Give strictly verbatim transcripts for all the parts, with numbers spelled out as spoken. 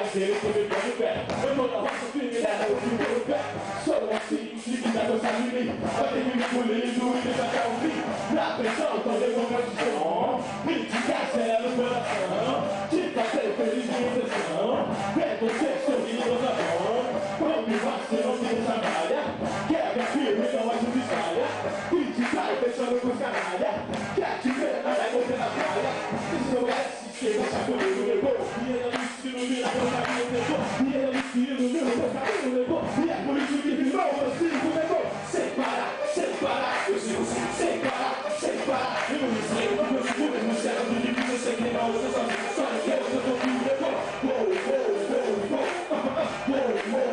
I did put it on the back. And when I was feeling I know you were back. So I see you sleeping, that's what time you need. But then you pull it into it, it's like I was deep. Not been so, though they won't let you go on. Bitch, you got that, but I said, shit, I said, but it's you, it's on. Bad for sex, so he was up on. Don't be watching, don't be inside my life. Yeah, I got fear, you know I should be tired. Bitch, you tired, bitch, I'm looking for my life. Got you better, I like what's in my life. This is the way I see shit, what's happening with the road. Yeah, I'm yeah, I'm seeing the middle of my book. Yeah, but if you give me more, I'm seeing the middle. Say, para, say, para, say, para, say, para. You know, this lady, I'm going to put it in the shadow. You give me a second, I was just on the side. Yeah, I'm going to be the book. Whoa, whoa, whoa, whoa. Whoa, whoa, whoa,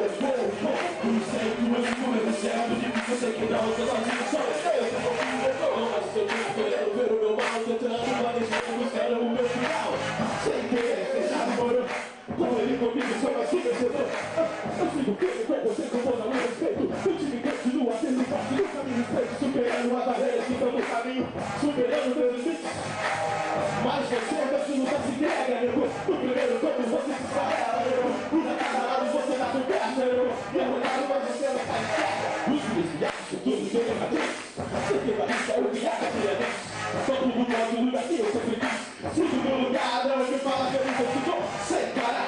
whoa. You say, you want to put it in the shadow. You give me a second, I was just on the side. Yeah, I'm going to be the book. I said, you get out of the middle of the world. And tell everybody's going to stand up and make it out. Shake it, it's not for them. You're gonna be the same as you can say that. I'm still getting back, but take a one, I'm gonna respect you. Don't you get to do what they look at you. I mean, respect you, super, and what I had, you don't look at me. Super, and what I did. My son said, that's the last thing I got. Look at the top of what's inside. I don't know. Who's not out of what's in the past? I don't know. Yeah, when I was just saying, I'm back. Who's this? Yeah, so do the same as this. Take it by this, I will be out of here. Something we want to do back here, something this. See the little guy, I don't know if you're my life, everything to go. Say, God, I.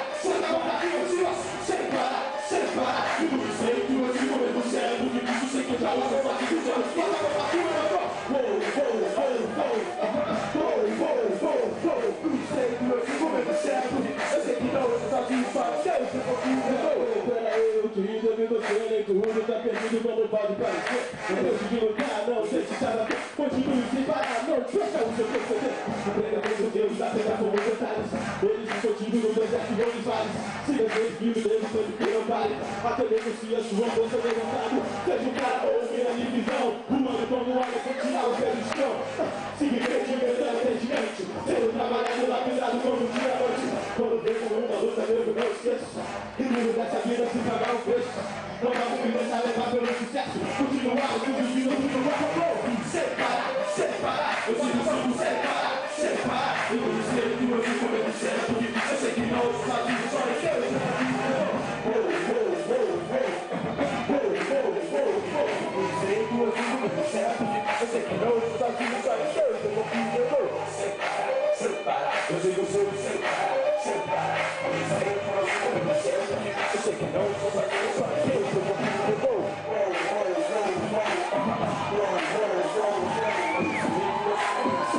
Até mesmo se a sua força levantada seja o cara ou a minha divisão. Humano como água continua o pé no chão. Siga em frente, verdade, até gigante. Sendo trabalhado, lapidado como um dia à noite. Quando vem com uma luta, mesmo não esqueço. E no dessa vida se pagar o preço. Não dá pra me deixar levar pelo sucesso. Continuar, os seus filhos não vão comprar. Separar, separar, eu sigo sendo separar, separar. Eu não sei o que eu fico me disseram. Porque eu sei que não está vivo, só é que eu estou vivo. Whoa, whoa, whoa, whoa.